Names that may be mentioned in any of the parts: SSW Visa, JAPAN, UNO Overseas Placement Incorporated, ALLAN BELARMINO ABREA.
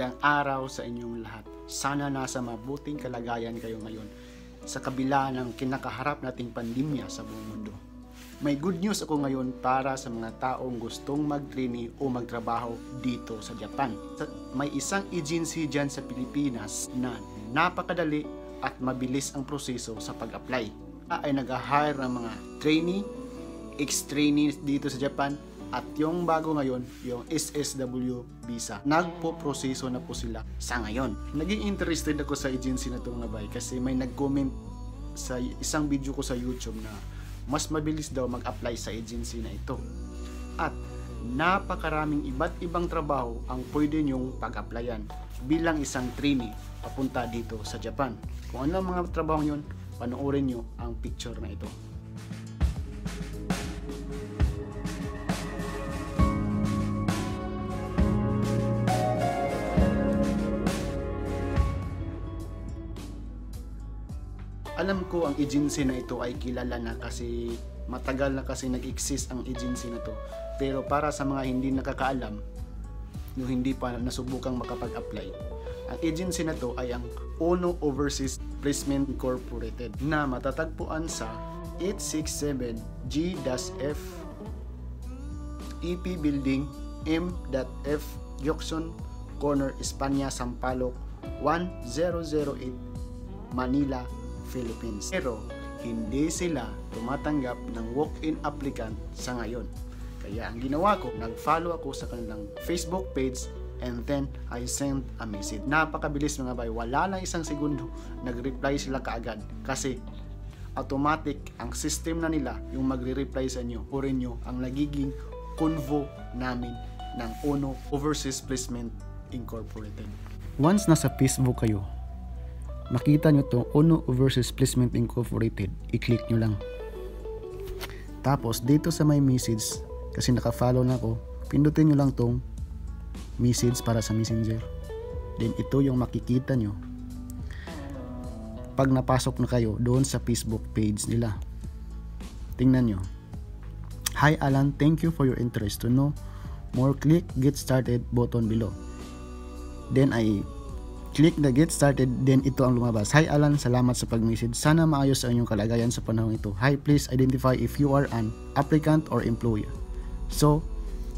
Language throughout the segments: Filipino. Magandang araw sa inyong lahat. Sana nasa mabuting kalagayan kayo ngayon sa kabila ng kinakaharap nating pandemya sa buong mundo. May good news ako ngayon para sa mga taong gustong mag-trainee o magtrabaho dito sa Japan. May isang agency dyan sa Pilipinas na napakadali at mabilis ang proseso sa pag-apply. Ay nag-hire ng mga trainee, ex-trainees dito sa Japan. At yung bago ngayon, yung SSW Visa. Nagpo-proseso na po sila sa ngayon. Naging interested ako sa agency na ito mga bay kasi may nag-comment sa isang video ko sa YouTube na mas mabilis daw mag-apply sa agency na ito. At napakaraming iba't ibang trabaho ang pwede nyong pag-applyan bilang isang trainee papunta dito sa Japan. Kung ano ang mga trabaho nyo, panoorin nyo ang picture na ito. Alam ko ang agency na ito ay kilala na kasi matagal na kasi nag-exist ang agency na ito. Pero para sa mga hindi nakakaalam, no hindi pa nasubukang makapag-apply, ang agency na ito ay ang UNO Overseas Placement Incorporated na matatagpuan sa 867 G-F EP Building M.F Jackson Corner, Espanya, Sampaloc 1008, Manila, Philippines. Pero hindi sila tumatanggap ng walk-in applicant sa ngayon. Kaya ang ginawa ko, nag-follow ako sa kanilang Facebook page and then I sent a message. Napakabilis mga bay, wala lang isang segundo, nag-reply sila kaagad kasi automatic ang system na nila yung magre-reply sa inyo. Purin nyo ang nagiging convo namin ng UNO Overseas Placement Incorporated. Once nasa Facebook kayo, makita nyo itong UNO Overseas Placement Incorporated, i-click nyo lang. Tapos dito sa may message, kasi nakafollow na ako, pindutin nyo lang itong message para sa messenger. Then ito yung makikita nyo pag napasok na kayo doon sa Facebook page nila. Tingnan nyo. Hi Alan, thank you for your interest. To know more, click get started button below. Then I click the get started, then ito ang lumabas. Hi Alan, salamat sa pag-message. Sana maayos ang inyong kalagayan sa panahon ito. Hi, please identify if you are an applicant or employer. So,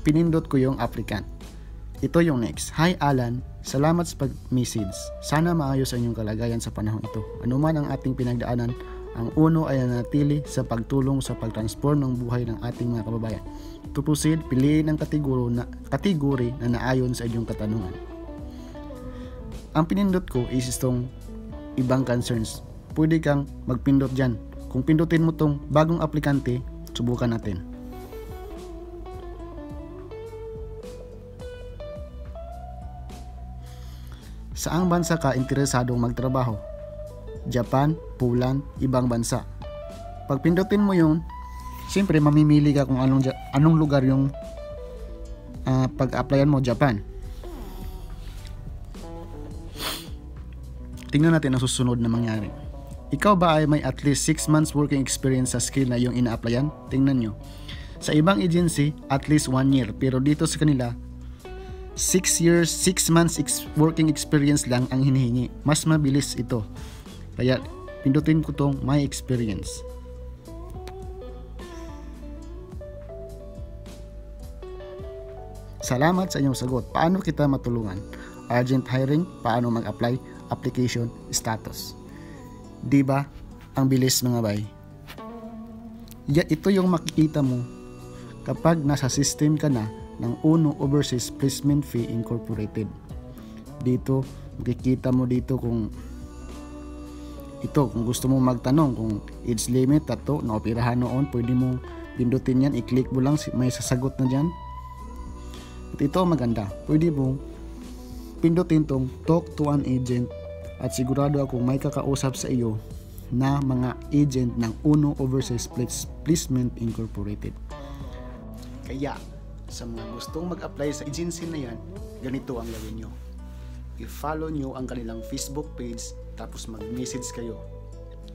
pinindot ko yung applicant. Ito yung next. Hi Alan, salamat sa pag-message. Sana maayos ang inyong kalagayan sa panahon ito. Anuman ang ating pinagdaanan, ang UNO ay nanatili sa pagtulong sa pag-transform ng buhay ng ating mga kababayan. To proceed, piliin ang kategory na naayon sa inyong katanungan. Ang pinindot ko is itong ibang concerns. Pwede kang magpindot dyan. Kung pindutin mo itong bagong aplikante, subukan natin. Saang bansa ka interesadong magtrabaho? Japan, Poland, ibang bansa. Pag pindutin mo yun, siyempre mamimili ka kung anong lugar yung pag-applyan mo, Japan. Tingnan natin ang susunod na mangyari. Ikaw ba ay may at least 6 months working experience sa skill na yung ina-applyan? Tingnan nyo. Sa ibang agency, at least 1 year. Pero dito sa kanila, 6 years, 6 months working experience lang ang hinihingi. Mas mabilis ito. Kaya, pindutin ko tong my experience. Salamat sa inyong sagot. Paano kita matulungan? Urgent hiring? Paano mag-apply? Application status. Diba? Ang bilis mga bay. Ito yung makikita mo kapag nasa system ka na ng UNO Overseas Placement Fee Incorporated. Dito, makikita mo dito kung ito, kung gusto mo magtanong kung age limit at to, naopirahan noon, pwede mo pindutin yan, i-click mo lang, may sasagot na dyan. At ito maganda, pwede mo pindutin tong talk to an agent at sigurado akong may kakausap sa iyo na mga agent ng UNO Overseas Placement Incorporated. Kaya sa mga gustong mag-apply sa agency na yan, ganito ang gawin nyo. I-follow nyo ang kanilang Facebook page tapos mag-message kayo.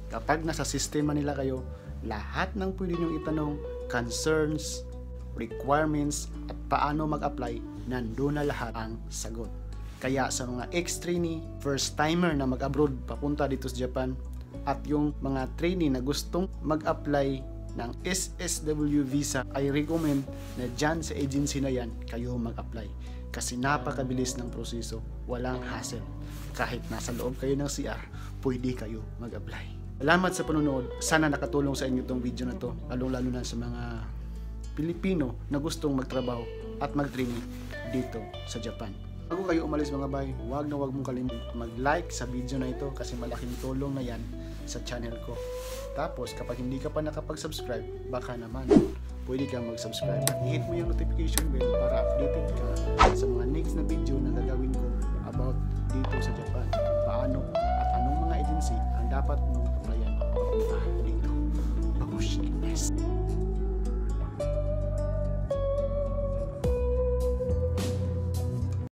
Kapag nasa sistema nila kayo, lahat ng pwede nyo itanong, concerns, requirements at paano mag-apply, nandun na lahat ang sagot. Kaya sa mga ex-trainee, first-timer na mag-abroad papunta dito sa Japan, at yung mga trainee na gustong mag-apply ng SSW Visa, I recommend na dyan sa agency na yan, kayo mag-apply. Kasi napakabilis ng proseso, walang hassle. Kahit nasa loob kayo ng CR, pwede kayo mag-apply. Salamat sa panonood. Sana nakatulong sa inyo itong video na to, lalo na sa mga Pilipino na gustong magtrabaho at mag-training dito sa Japan. Bago kayo umalis mga bay, wag mong kalimutan mag-like sa video na ito kasi malaking tulong na yan sa channel ko. Tapos kapag hindi ka pa nakapag-subscribe, baka naman pwede kang mag-subscribe at hit mo yung notification bell para updated ka sa mga next na video na gagawin ko about dito sa Japan. Paano at anong mga agency ang dapat mong applyan papunta dito. Bagus!